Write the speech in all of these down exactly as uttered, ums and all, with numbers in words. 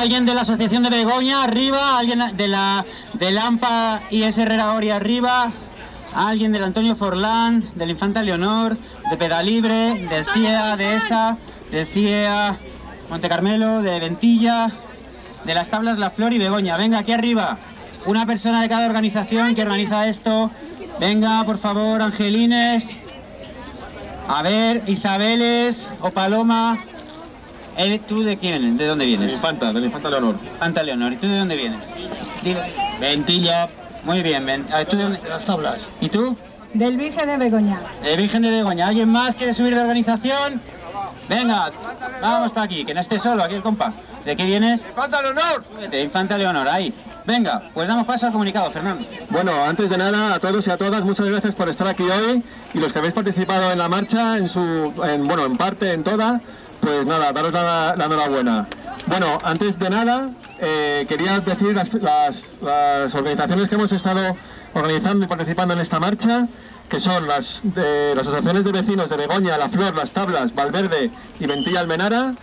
alguien de la Asociación de Begoña arriba, alguien de la del AMPA y es Herrera Oria arriba, alguien del Antonio Fontán, del Infanta Leonor, de Pedalibre, del CIEA, de ESA, de CIEA, Monte Carmelo, de Ventilla, de Las Tablas, La Flor y Begoña. Venga, aquí arriba, una persona de cada organización que organiza esto. Venga, por favor, Angelines, a ver, Isabeles o Paloma. ¿Tú de quién? ¿De dónde vienes? De Infanta, de Infanta Leonor. Infanta Leonor. ¿Y tú de dónde vienes? Dile. Ventilla. Muy bien. Ven... A ver, ¿tú de dónde? Las Tablas. ¿Y tú? Del Virgen de Begoña. Del Virgen de Begoña. ¿Alguien más quiere subir de organización? Venga, vamos para aquí, que no esté solo, aquí el compa. ¿De qué vienes? ¡Infanta Leonor! De Infanta Leonor, ahí. Venga, pues damos paso al comunicado, Fernando. Bueno, antes de nada, a todos y a todas, muchas gracias por estar aquí hoy. Y los que habéis participado en la marcha, en su, en, bueno, en parte, en toda, pues nada, daros la, la enhorabuena. Bueno, antes de nada, eh, quería decir las, las, las organizaciones que hemos estado organizando y participando en esta marcha, que son las, de, las asociaciones de vecinos de Begoña, La Flor, Las Tablas, Valverde y Ventilla-Almenara,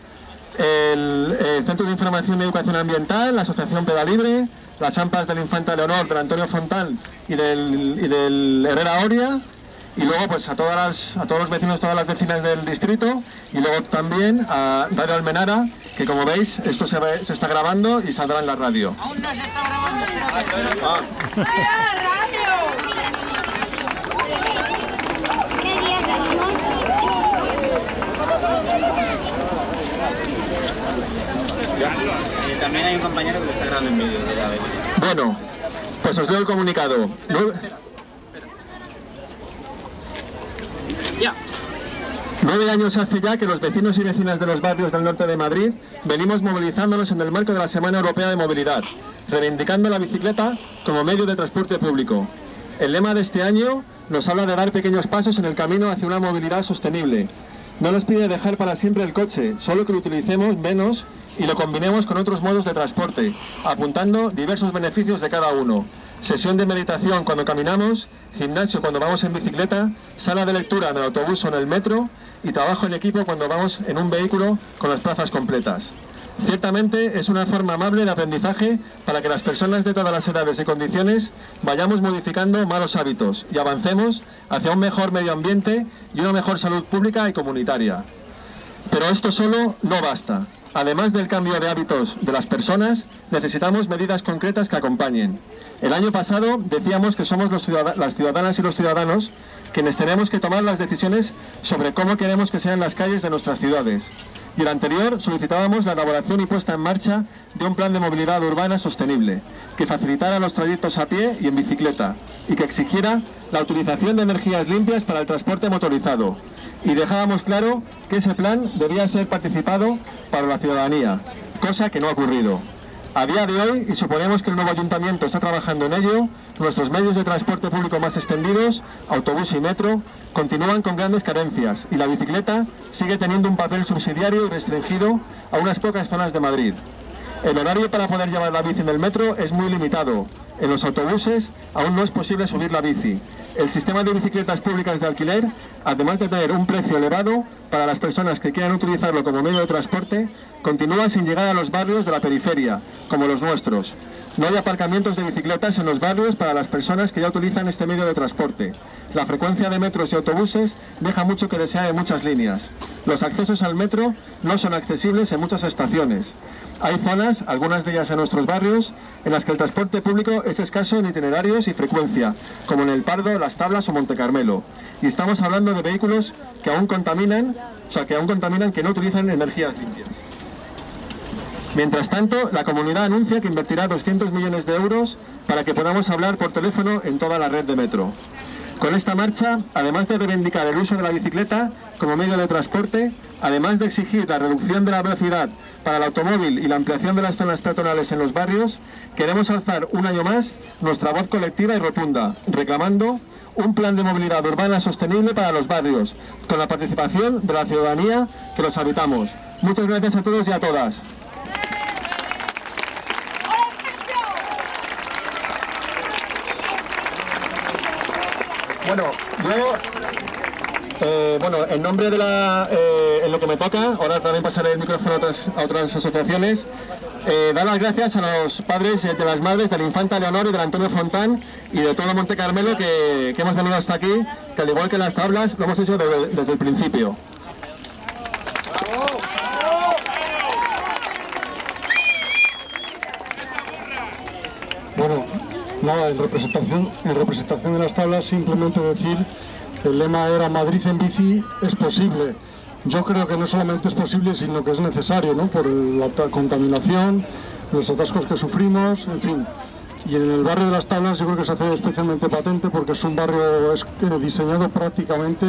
el, el Centro de Información y Educación Ambiental, la Asociación Pedalibre, las AMPAS del Infanta Leonor, del Antonio Fontán y del, y del Herrera Oria, y luego pues a, todas las, a todos los vecinos, todas las vecinas del distrito, y luego también a Radio Almenara, que como veis, esto se, ve, se está grabando y saldrá en la radio. Aún no se está grabando, espérate. Ah. Y también hay un compañero que lo está grabando en vídeo. Bueno, pues os doy el comunicado. Espera, espera. Ya. Nueve años hace ya que los vecinos y vecinas de los barrios del norte de Madrid venimos movilizándonos en el marco de la Semana Europea de Movilidad, reivindicando la bicicleta como medio de transporte público. El lema de este año nos habla de dar pequeños pasos en el camino hacia una movilidad sostenible. No nos pide dejar para siempre el coche, solo que lo utilicemos menos y lo combinemos con otros modos de transporte, apuntando diversos beneficios de cada uno. Sesión de meditación cuando caminamos, gimnasio cuando vamos en bicicleta, sala de lectura en el autobús o en el metro y trabajo en equipo cuando vamos en un vehículo con las plazas completas. Ciertamente es una forma amable de aprendizaje para que las personas de todas las edades y condiciones vayamos modificando malos hábitos y avancemos hacia un mejor medio ambiente y una mejor salud pública y comunitaria. Pero esto solo no basta. Además del cambio de hábitos de las personas, necesitamos medidas concretas que acompañen. El año pasado decíamos que somos los ciudad- las ciudadanas y los ciudadanos quienes tenemos que tomar las decisiones sobre cómo queremos que sean las calles de nuestras ciudades. Y el anterior solicitábamos la elaboración y puesta en marcha de un plan de movilidad urbana sostenible, que facilitara los trayectos a pie y en bicicleta, y que exigiera la utilización de energías limpias para el transporte motorizado. Y dejábamos claro que ese plan debía ser participado para la ciudadanía, cosa que no ha ocurrido. A día de hoy, y suponemos que el nuevo ayuntamiento está trabajando en ello, nuestros medios de transporte público más extendidos, autobús y metro, continúan con grandes carencias y la bicicleta sigue teniendo un papel subsidiario y restringido a unas pocas zonas de Madrid. El horario para poder llevar la bici en el metro es muy limitado. En los autobuses aún no es posible subir la bici. El sistema de bicicletas públicas de alquiler, además de tener un precio elevado para las personas que quieran utilizarlo como medio de transporte, continúa sin llegar a los barrios de la periferia, como los nuestros. No hay aparcamientos de bicicletas en los barrios para las personas que ya utilizan este medio de transporte. La frecuencia de metros y autobuses deja mucho que desear en muchas líneas. Los accesos al metro no son accesibles en muchas estaciones. Hay zonas, algunas de ellas en nuestros barrios, en las que el transporte público es escaso en itinerarios y frecuencia, como en El Pardo, Las Tablas o Monte Carmelo. Y estamos hablando de vehículos que aún contaminan, o sea, que aún contaminan, que no utilizan energías limpias. Mientras tanto, la comunidad anuncia que invertirá doscientos millones de euros para que podamos hablar por teléfono en toda la red de metro. Con esta marcha, además de reivindicar el uso de la bicicleta como medio de transporte, además de exigir la reducción de la velocidad para el automóvil y la ampliación de las zonas peatonales en los barrios, queremos alzar un año más nuestra voz colectiva y rotunda, reclamando un plan de movilidad urbana sostenible para los barrios, con la participación de la ciudadanía que los habitamos. Muchas gracias a todos y a todas. Bueno, luego, eh, bueno, en nombre de la, eh, en lo que me toca, ahora también pasaré el micrófono a otras, a otras asociaciones, Eh, dar las gracias a los padres y a las madres de la Infanta Leonor y del Antonio Fontán y de todo Monte Carmelo que, que hemos venido hasta aquí, que al igual que Las Tablas lo hemos hecho de, desde el principio. Bueno, nada, en representación, en representación de Las Tablas simplemente decir que el lema era Madrid en bici es posible. Yo creo que no solamente es posible, sino que es necesario, ¿no? Por la contaminación, los atascos que sufrimos, en fin. Y en el barrio de Las Tablas yo creo que se hace especialmente patente porque es un barrio diseñado prácticamente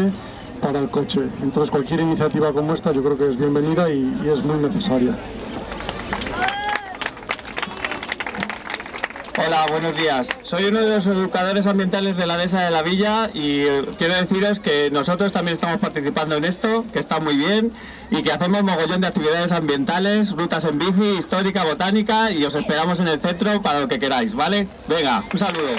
para el coche. Entonces cualquier iniciativa como esta yo creo que es bienvenida y, y es muy necesaria. Hola, buenos días. Soy uno de los educadores ambientales de la Dehesa de la Villa y quiero deciros que nosotros también estamos participando en esto, que está muy bien y que hacemos mogollón de actividades ambientales, rutas en bici, histórica, botánica y os esperamos en el centro para lo que queráis, ¿vale? Venga, un saludo.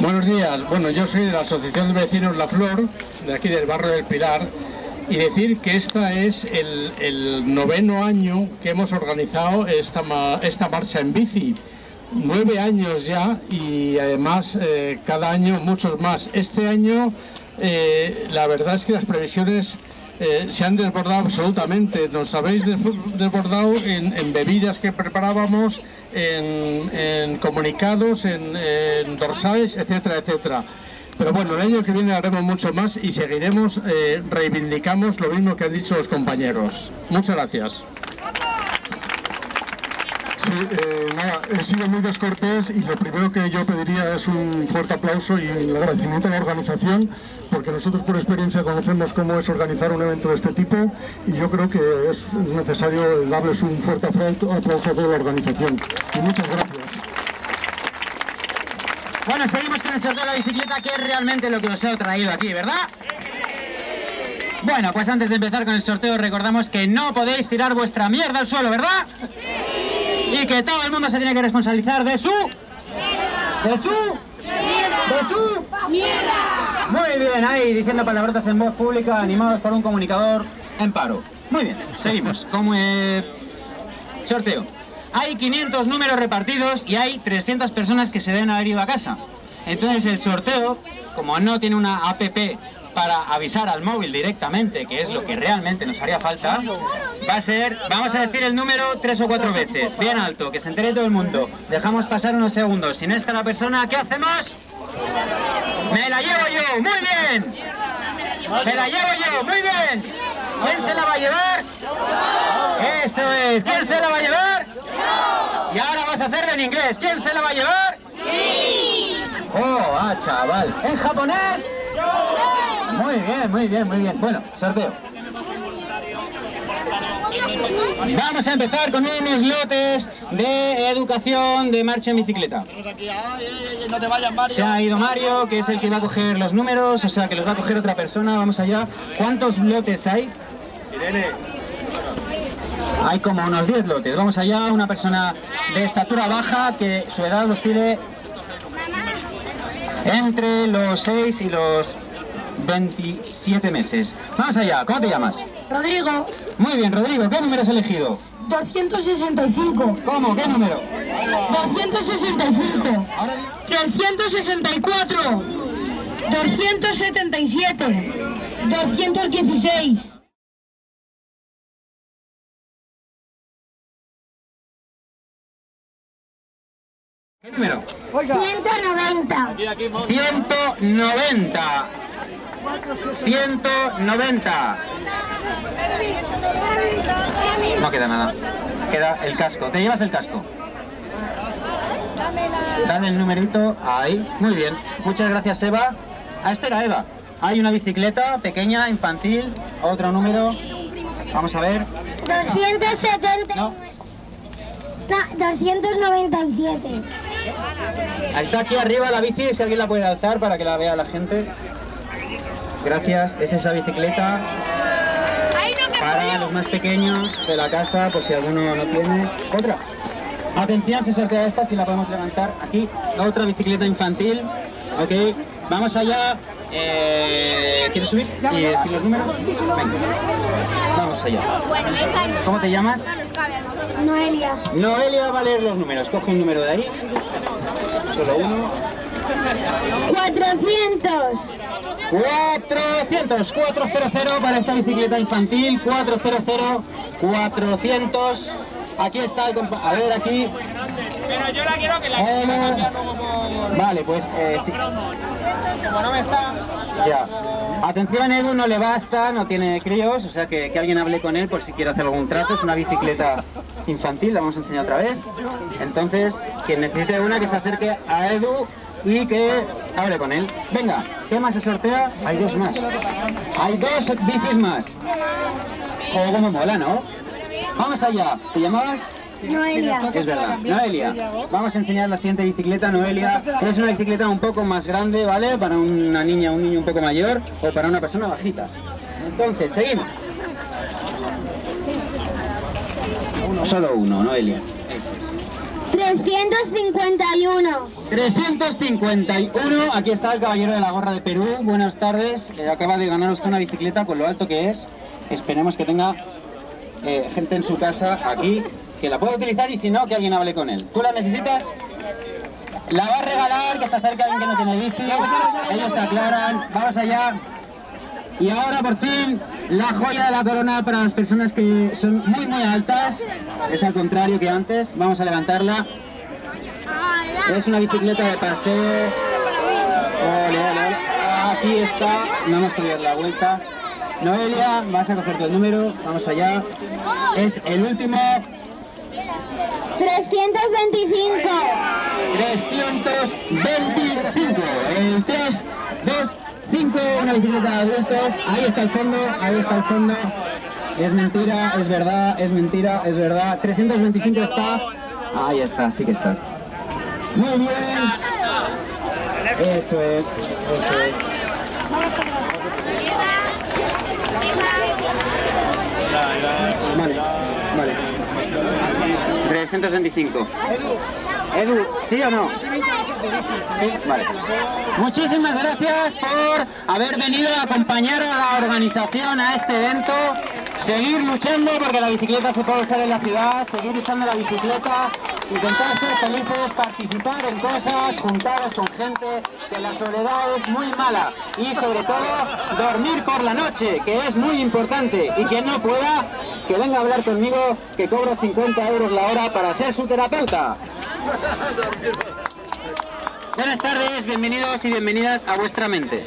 Buenos días. Bueno, yo soy de la Asociación de Vecinos La Flor, de aquí del barrio del Pilar, y decir que esta es el, el noveno año que hemos organizado esta, esta marcha en bici. Nueve años ya y además eh, cada año muchos más. Este año eh, la verdad es que las previsiones eh, se han desbordado absolutamente. Nos habéis desbordado en, en bebidas que preparábamos, en, en comunicados, en, en dorsales, etcétera, etcétera. Pero bueno, el año que viene haremos mucho más y seguiremos, eh, reivindicamos lo mismo que han dicho los compañeros. Muchas gracias. Sí, eh, nada, he sido muy descortés y lo primero que yo pediría es un fuerte aplauso y el agradecimiento a la organización, porque nosotros por experiencia conocemos cómo es organizar un evento de este tipo y yo creo que es necesario darles un fuerte aplauso a toda la organización. Y muchas gracias. Bueno, seguimos con el sorteo de la bicicleta, que es realmente lo que os he traído aquí, ¿verdad? Sí. Bueno, pues antes de empezar con el sorteo recordamos que no podéis tirar vuestra mierda al suelo, ¿verdad? Sí. Y que todo el mundo se tiene que responsabilizar de su... ¡Mierda! ¡De su... ¡Mierda! ¡De su... ¡Mierda! Muy bien, ahí diciendo palabrotas en voz pública, animados por un comunicador en paro. Muy bien, seguimos. Como eh... sorteo. Hay quinientos números repartidos y hay trescientas personas que se deben haber ido a casa. Entonces el sorteo, como no tiene una app para avisar al móvil directamente, que es lo que realmente nos haría falta, va a ser, vamos a decir el número tres o cuatro veces, bien alto, que se entere todo el mundo. Dejamos pasar unos segundos. Sin esta la persona, ¿qué hacemos? ¡Me la llevo yo! ¡Muy bien! ¡Me la llevo yo! ¡Muy bien! ¿Quién se la va a llevar? ¡Eso es! ¿Quién se la va a llevar? Y ahora vas a hacerlo en inglés. ¿Quién se la va a llevar? ¡Sí! ¡Oh, ah, chaval! ¿En japonés? ¡Yo! Muy bien, muy bien, muy bien. Bueno, sorteo. Vamos a empezar con unos lotes de educación de marcha en bicicleta. Se ha ido Mario, que es el que va a coger los números, o sea que los va a coger otra persona. Vamos allá. ¿Cuántos lotes hay? Hay como unos diez lotes. Vamos allá, una persona de estatura baja que su edad los tiene entre los seis y los veintisiete meses. Vamos allá, ¿cómo te llamas? Rodrigo. Muy bien, Rodrigo, ¿qué número has elegido? doscientos sesenta y cinco. ¿Cómo? ¿Qué número? doscientos sesenta y cinco. trescientos sesenta y cuatro. doscientos setenta y siete. doscientos dieciséis. ¿Qué número? ciento noventa. ciento noventa. ciento noventa. No queda nada. Queda el casco. ¿Te llevas el casco? Dame el numerito. Ahí. Muy bien. Muchas gracias, Eva. Ah, espera, Eva. Hay una bicicleta pequeña, infantil. Otro número. Vamos a ver. doscientos setenta. No. No, doscientos noventa y siete. Ahí está, aquí arriba la bici, si alguien la puede alzar para que la vea la gente. Gracias, es esa bicicleta para los más pequeños de la casa, por si alguno no tiene. Otra. Atención, se sortea esta, si la podemos levantar aquí. Otra bicicleta infantil. Ok, vamos allá. Eh, ¿Quieres subir y decir los números? Venga, vamos allá. ¿Cómo te llamas? Noelia. Noelia va a leer los números. Coge un número de ahí. Solo uno. cuatrocientos. cuatrocientos. cuatrocientos para esta bicicleta infantil. cuatrocientos. cuatrocientos. Aquí está el compa... A ver, aquí... Pero yo la quiero que la eh, que se va a cambiar luego por... Vale, pues... Eh, sí. Como no me está... Ya. Atención, Edu no le basta, no tiene críos, o sea que, que alguien hable con él por si quiere hacer algún trato. Es una bicicleta infantil, la vamos a enseñar otra vez. Entonces, quien necesite una que se acerque a Edu y que hable con él. Venga, ¿qué más se sortea? Hay dos más. Hay dos bicis más. Oh, cómo mola, ¿no? Vamos allá. ¿Te llamabas? Noelia. Es verdad, Noelia. Vamos a enseñar la siguiente bicicleta, Noelia. Es una bicicleta un poco más grande, ¿vale? Para una niña, un niño un poco mayor o para una persona bajita. Entonces, seguimos. Solo uno, Noelia. Eso es. trescientos cincuenta y uno. trescientos cincuenta y uno. Aquí está el caballero de la gorra de Perú. Buenas tardes. Eh, acaba de ganar usted una bicicleta con lo alto que es. Esperemos que tenga eh, gente en su casa aquí que la puede utilizar, y si no, que alguien hable con él. ¿Tú la necesitas? La va a regalar, que se acerca alguien que no tiene bici. Ellos se aclaran. Vamos allá. Y ahora, por fin, la joya de la corona para las personas que son muy, muy altas. Es al contrario que antes. Vamos a levantarla. Es una bicicleta de paseo. Ole, ole. Aquí está. No hemos podido dar la vuelta. Noelia, vas a coger tu número. Vamos allá. Es el último... trescientos veinticinco. trescientos veinticinco. El tres, dos, cinco, una bicicleta de adultos. Ahí está el fondo, ahí está el fondo. Es mentira, es verdad, es mentira, es verdad. trescientos veinticinco está. Ahí está, sí que está. Muy bien. Eso es, eso es. Vale, vale. trescientos veinticinco. Edu, ¿sí o no? Sí, vale. Muchísimas gracias por haber venido a acompañar a la organización a este evento. Seguir luchando porque la bicicleta se puede usar en la ciudad, seguir usando la bicicleta, intentar ser felices, participar en cosas, juntaros con gente, que la soledad es muy mala. Y sobre todo, dormir por la noche, que es muy importante. Y quien no pueda, que venga a hablar conmigo, que cobro cincuenta euros la hora para ser su terapeuta. Buenas tardes, bienvenidos y bienvenidas a vuestra mente.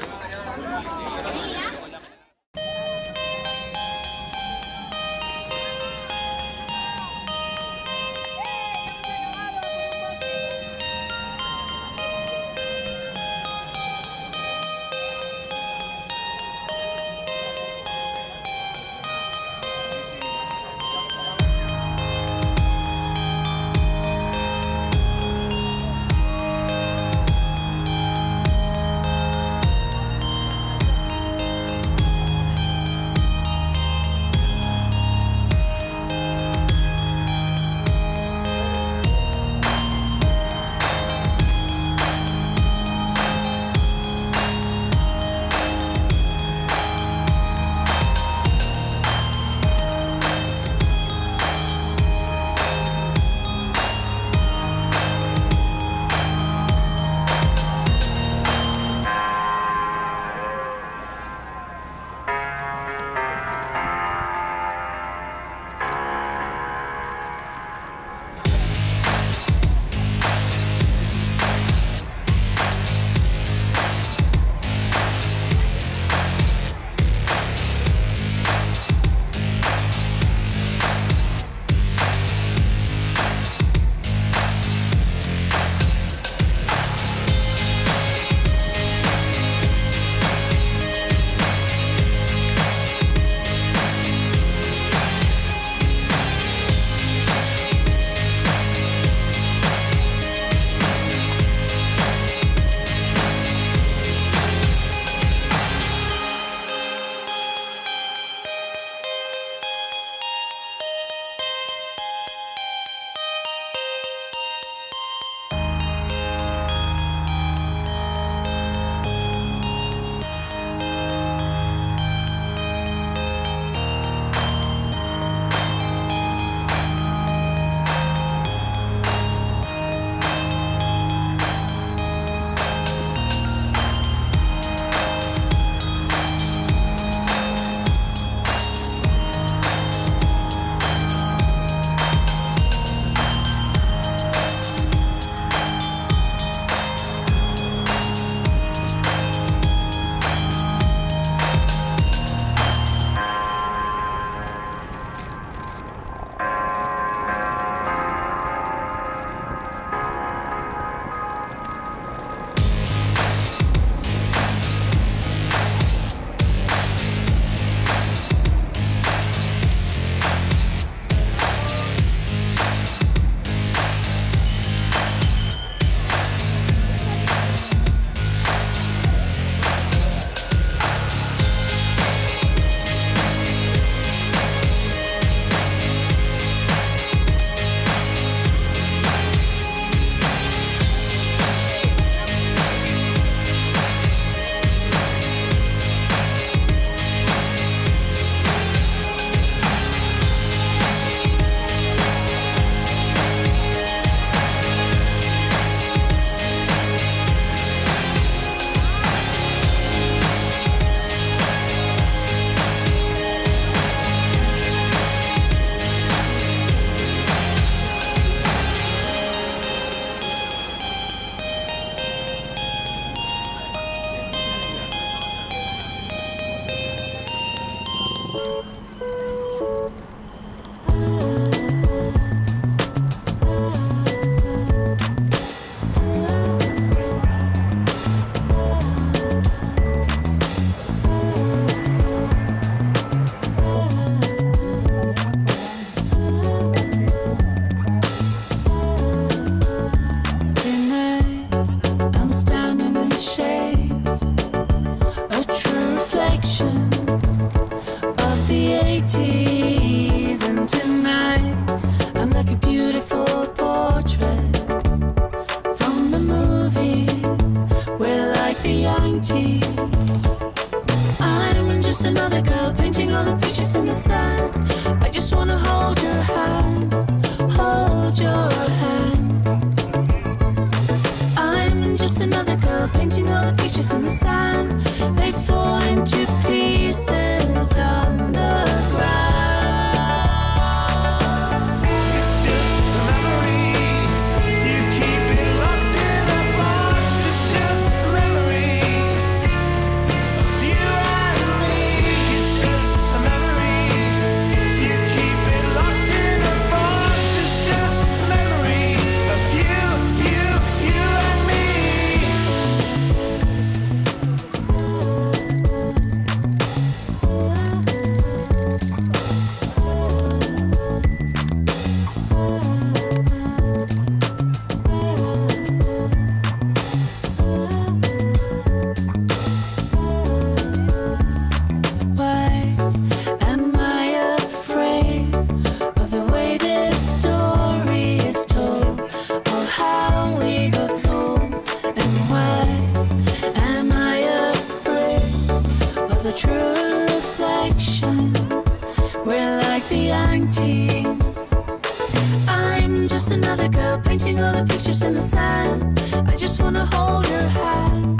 inside. I just wanna hold your hand, hold your hand. I'm just another girl painting all the pictures in the sand. They fall into pieces on the ground. Painting all the pictures in the sand. I just wanna hold your hand.